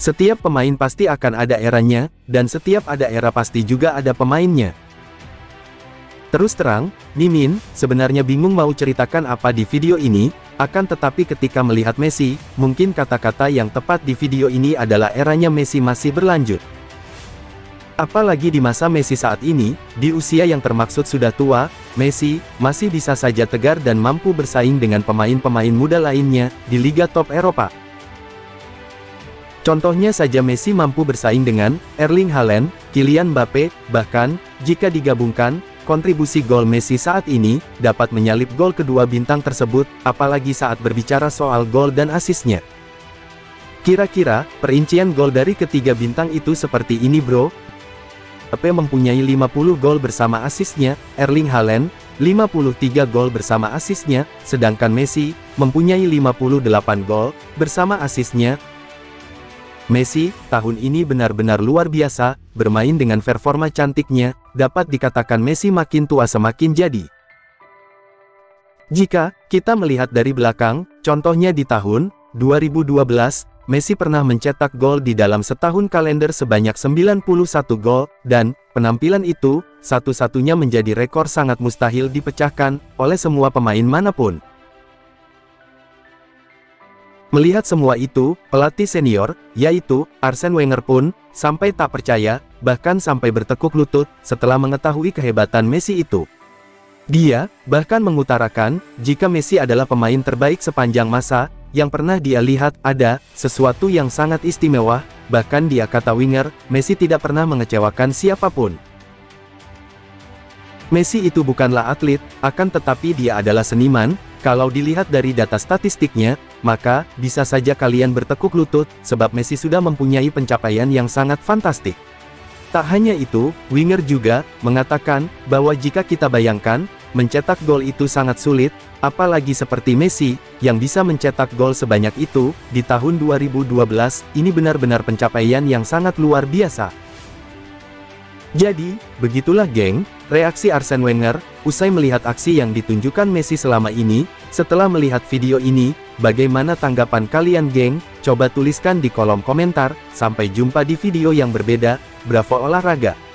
Setiap pemain pasti akan ada eranya, dan setiap ada era pasti juga ada pemainnya. Terus terang, Mimin sebenarnya bingung mau ceritakan apa di video ini, akan tetapi ketika melihat Messi, mungkin kata-kata yang tepat di video ini adalah eranya Messi masih berlanjut. Apalagi di masa Messi saat ini, di usia yang termaksud sudah tua, Messi masih bisa saja tegar dan mampu bersaing dengan pemain-pemain muda lainnya di liga top Eropa. Contohnya saja Messi mampu bersaing dengan Erling Haaland, Kylian Mbappe, bahkan, jika digabungkan, kontribusi gol Messi saat ini dapat menyalip gol kedua bintang tersebut, apalagi saat berbicara soal gol dan asisnya. Kira-kira, perincian gol dari ketiga bintang itu seperti ini bro. Mbappe mempunyai 50 gol bersama asisnya, Erling Haaland, 53 gol bersama asisnya, sedangkan Messi mempunyai 58 gol bersama asisnya. Messi, tahun ini benar-benar luar biasa, bermain dengan performa cantiknya, dapat dikatakan Messi makin tua semakin jadi. Jika kita melihat dari belakang, contohnya di tahun 2012, Messi pernah mencetak gol di dalam setahun kalender sebanyak 91 gol, dan penampilan itu, satu-satunya menjadi rekor sangat mustahil dipecahkan oleh semua pemain manapun. Melihat semua itu, pelatih senior, yaitu Arsene Wenger pun, sampai tak percaya, bahkan sampai bertekuk lutut, setelah mengetahui kehebatan Messi itu. Dia, bahkan mengutarakan, jika Messi adalah pemain terbaik sepanjang masa, yang pernah dia lihat, ada sesuatu yang sangat istimewa, bahkan dia kata Wenger, Messi tidak pernah mengecewakan siapapun. Messi itu bukanlah atlet, akan tetapi dia adalah seniman. Kalau dilihat dari data statistiknya, maka bisa saja kalian bertekuk lutut, sebab Messi sudah mempunyai pencapaian yang sangat fantastik. Tak hanya itu, Wenger juga mengatakan bahwa jika kita bayangkan, mencetak gol itu sangat sulit, apalagi seperti Messi, yang bisa mencetak gol sebanyak itu, di tahun 2012, ini benar-benar pencapaian yang sangat luar biasa. Jadi, begitulah geng, reaksi Arsene Wenger, usai melihat aksi yang ditunjukkan Messi selama ini. Setelah melihat video ini, bagaimana tanggapan kalian geng? Coba tuliskan di kolom komentar, sampai jumpa di video yang berbeda, Bravo Olahraga.